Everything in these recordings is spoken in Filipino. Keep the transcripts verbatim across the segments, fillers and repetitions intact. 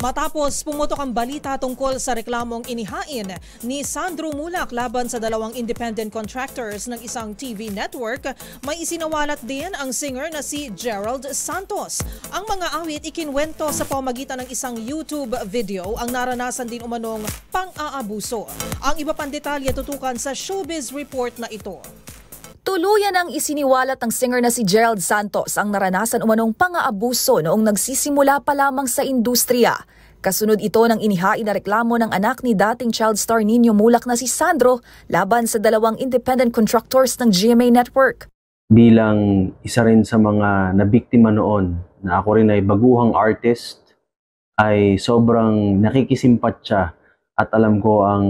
Matapos pumutok ang balita tungkol sa reklamong inihain ni Sandro Muhlach laban sa dalawang independent contractors ng isang T V network, may isinawalat din ang singer na si Gerald Santos. Ang mga awit ikinwento sa pamagitan ng isang YouTube video ang naranasan din umanong pang-aabuso. Ang iba pang detalye tutukan sa Showbiz Report na ito. Tuluyan ang isiniwalat ng singer na si Gerald Santos ang naranasan umanong pang-aabuso noong nagsisimula pa lamang sa industriya. Kasunod ito ng inihain na reklamo ng anak ni dating child star Niño Muhlach na si Sandro laban sa dalawang independent contractors ng G M A Network. Bilang isa rin sa mga nabiktima noon na ako rin ay baguhang artist, ay sobrang nakikisimpatya at alam ko ang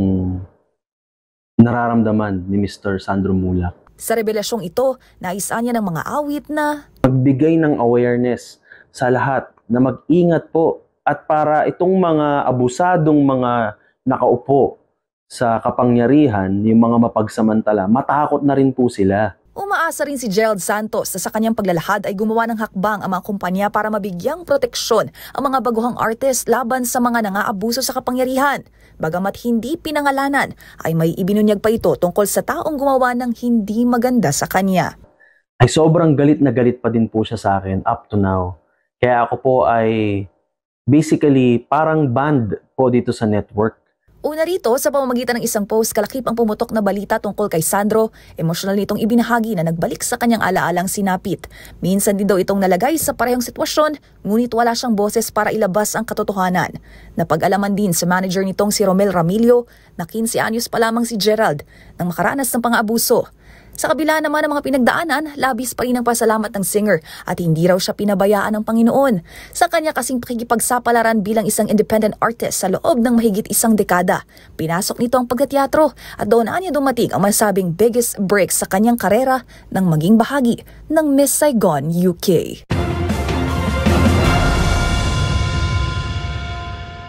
nararamdaman ni Mister Sandro Muhlach. Sa revelasyong ito, naisa niya ng mga awit na magbigay ng awareness sa lahat na mag-ingat po at para itong mga abusadong mga nakaupo sa kapangyarihan, yung mga mapagsamantala, matakot na rin po sila. Umaasa rin si Gerald Santos na sa kanyang paglalahad ay gumawa ng hakbang ang mga kumpanya para mabigyang proteksyon ang mga baguhang artist laban sa mga nangaabuso sa kapangyarihan. Bagamat hindi pinangalanan, ay may ibinunyag pa ito tungkol sa taong gumawa ng hindi maganda sa kanya. Ay sobrang galit na galit pa din po siya sa akin up to now. Kaya ako po ay basically parang banned po dito sa network. Una rito, sa pamamagitan ng isang post, kalakip ang pumutok na balita tungkol kay Sandro. Emosyonal nitong ibinahagi na nagbalik sa kanyang alaalang sinapit. Minsan din daw itong nalagay sa parehong sitwasyon, ngunit wala siyang boses para ilabas ang katotohanan. Napag-alaman din sa manager nitong si Romel Ramilio na labinlimang anyos pa lamang si Gerald nang makaranas ng pang-abuso. Sa kabila naman ng mga pinagdaanan, labis pa rin ang pasalamat ng singer at hindi raw siya pinabayaan ng Panginoon. Sa kanya kasing pakikipagsapalaran bilang isang independent artist sa loob ng mahigit isang dekada, pinasok nito ang pagtateatro at doon niya dumating ang masabing biggest break sa kanyang karera nang maging bahagi ng Miss Saigon U K.